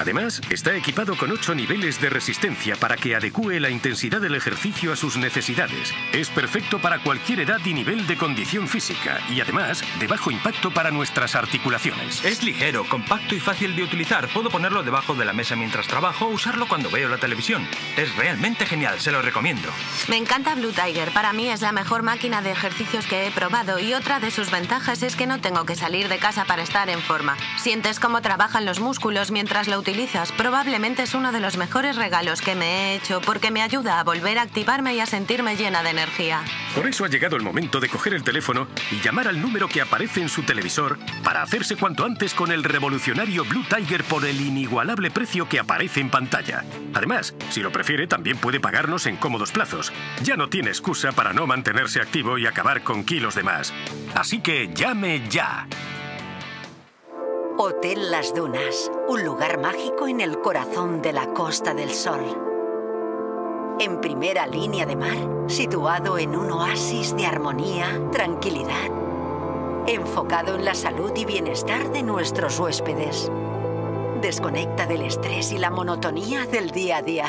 Además, está equipado con ocho niveles de resistencia para que adecúe la intensidad del ejercicio a sus necesidades. Es perfecto para cualquier edad y nivel de condición física y además de bajo impacto para nuestras articulaciones. Es ligero, compacto y fácil de utilizar. Puedo ponerlo debajo de la mesa mientras trabajo o usarlo cuando veo la televisión. Es realmente genial, se lo recomiendo. Me encanta Blue Tiger. Para mí es la mejor máquina de ejercicios que he probado y otra de sus ventajas es que no tengo que salir de casa para estar en forma. Sientes cómo trabajan los músculos mientras lo utilizas. Probablemente es uno de los mejores regalos que me he hecho porque me ayuda a volver a activarme y a sentirme llena de energía. Por eso ha llegado el momento de coger el teléfono y llamar al número que aparece en su televisor para hacerse cuanto antes con el revolucionario Blue Tiger por el inigualable precio que aparece en pantalla. Además, si lo prefiere, también puede pagarnos en cómodos plazos. Ya no tiene excusa para no mantenerse activo y acabar con kilos de más. Así que llame ya. Hotel Las Dunas, un lugar mágico en el corazón de la Costa del Sol. En primera línea de mar, situado en un oasis de armonía, tranquilidad, enfocado en la salud y bienestar de nuestros huéspedes. Desconecta del estrés y la monotonía del día a día.